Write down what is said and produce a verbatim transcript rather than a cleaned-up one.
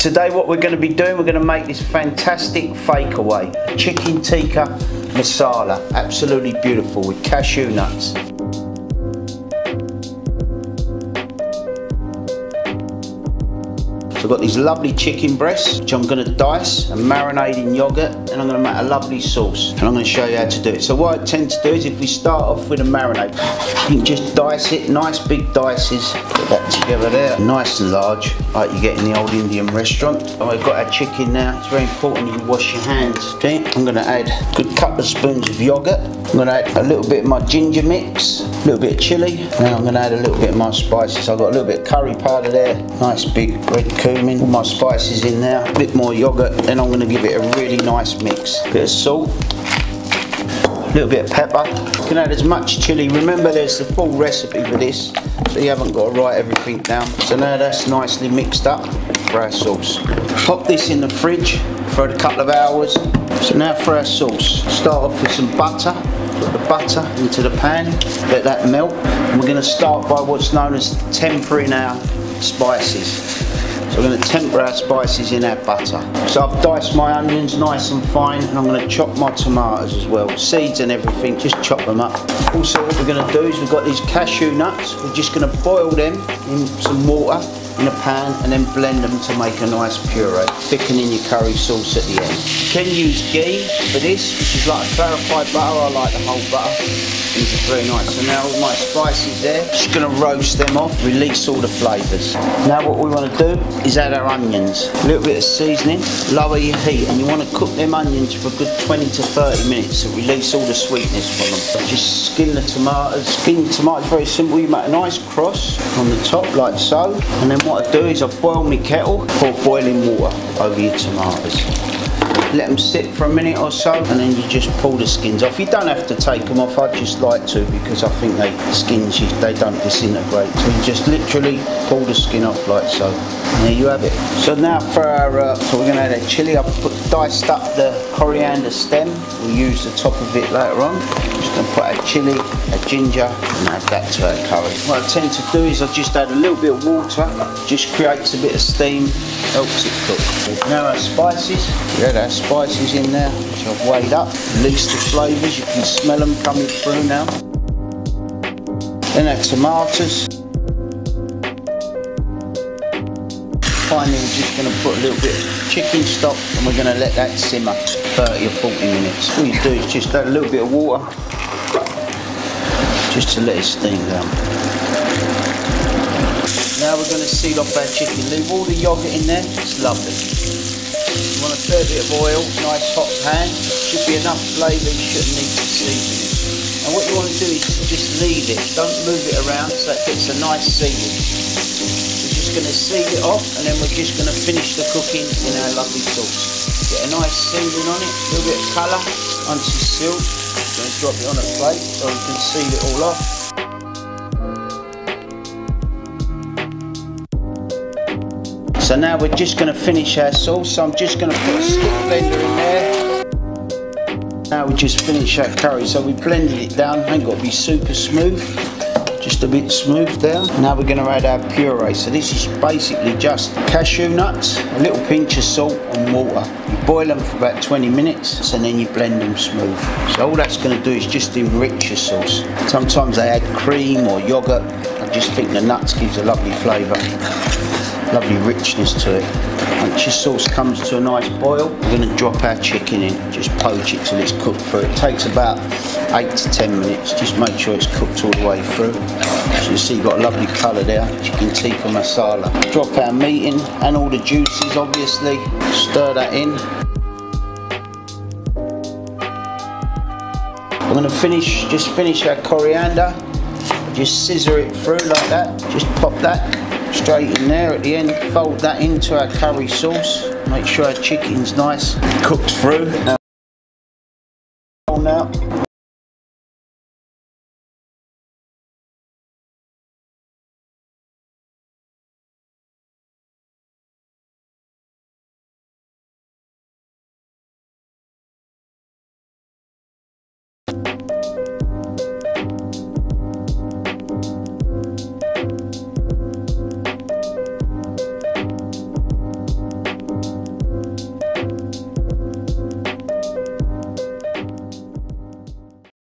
Today what we're going to be doing, we're going to make this fantastic fake away chicken tikka masala, absolutely beautiful, with cashew nuts. So I've got these lovely chicken breasts, which I'm going to dice and marinate in yoghurt, and I'm going to make a lovely sauce, and I'm going to show you how to do it. So what I tend to do is, if we start off with a marinade, you can just dice it, nice big dices, put that together there, nice and large, like you get in the old Indian restaurant. So I've got our chicken now, it's very important you wash your hands. Okay, I'm going to add a good couple of spoons of yoghurt, I'm going to add a little bit of my ginger mix, a little bit of chilli, now I'm going to add a little bit of my spices. So I've got a little bit of curry powder there, nice big red curry. All my spices in there, a bit more yogurt, then I'm going to give it a really nice mix. A bit of salt, a little bit of pepper. You can add as much chilli. Remember, there's the full recipe for this, so you haven't got to write everything down. So now that's nicely mixed up for our sauce. Pop this in the fridge for a couple of hours. So now for our sauce, start off with some butter. Put the butter into the pan, let that melt. And we're going to start by what's known as tempering our spices. So we're going to temper our spices in our butter. So I've diced my onions nice and fine, and I'm going to chop my tomatoes as well. Seeds and everything, just chop them up. Also what we're going to do is, we've got these cashew nuts. We're just going to boil them in some water in a pan and then blend them to make a nice puree. Thickening your curry sauce at the end. You can use ghee for this, which is like a clarified butter. I like the whole butter. These are very nice. So now all my spices there, just going to roast them off, release all the flavours. Now what we want to do is add our onions, a little bit of seasoning, lower your heat, and you want to cook them onions for a good twenty to thirty minutes to release all the sweetness from them. Just skin the tomatoes. Skin the tomatoes, very simple, you make a nice cross on the top like so, and then what I do is I boil my kettle, pour boiling water over your tomatoes. Let them sit for a minute or so, and then you just pull the skins off. You don't have to take them off, I just like to, because I think they skins, they don't disintegrate. So you just literally pull the skin off like so, and there you have it. So now for our, uh, so we're going to add a chilli. I've put, diced up the coriander stem, we'll use the top of it later on. I'm just going to put our chilli, our ginger, and add that to our curry. What I tend to do is I just add a little bit of water, just creates a bit of steam, helps it cook. Now our spices, we add our spices in there, which I've weighed up, release the flavours, you can smell them coming through now. Then our tomatoes. Finally we're just going to put a little bit of chicken stock, and we're going to let that simmer thirty or forty minutes. All you do is just add a little bit of water, just to let it steam down. Now we're going to seal off our chicken, leave all the yoghurt in there, it's lovely. You want a fair bit of oil, nice hot pan, should be enough flavour, you shouldn't need to season it. And what you want to do is just leave it, don't move it around, so it gets a nice seasoning. We're just going to seal it off, and then we're just going to finish the cooking in our lovely sauce. Get a nice seasoning on it, a little bit of colour, once it's sealed, I'm going to drop it on a plate so we can seal it all off. So now we're just going to finish our sauce, so I'm just going to put a stick blender in there. Now we just finish our curry, so we blended it down, ain't got to be super smooth, just a bit smooth there. Now we're going to add our puree, so this is basically just cashew nuts, a little pinch of salt and water. You boil them for about twenty minutes and then you blend them smooth. So all that's going to do is just enrich your sauce. Sometimes they add cream or yoghurt, I just think the nuts gives a lovely flavour. Lovely richness to it. Once your sauce comes to a nice boil, we're going to drop our chicken in, just poach it till it's cooked through. It takes about eight to ten minutes, just make sure it's cooked all the way through. So you see you've got a lovely colour there, chicken tikka masala. Drop our meat in and all the juices obviously, stir that in. I'm going to finish, just finish our coriander, just scissor it through like that, just pop that straight in there at the end, fold that into our curry sauce, make sure our chicken's nice cooked through. Now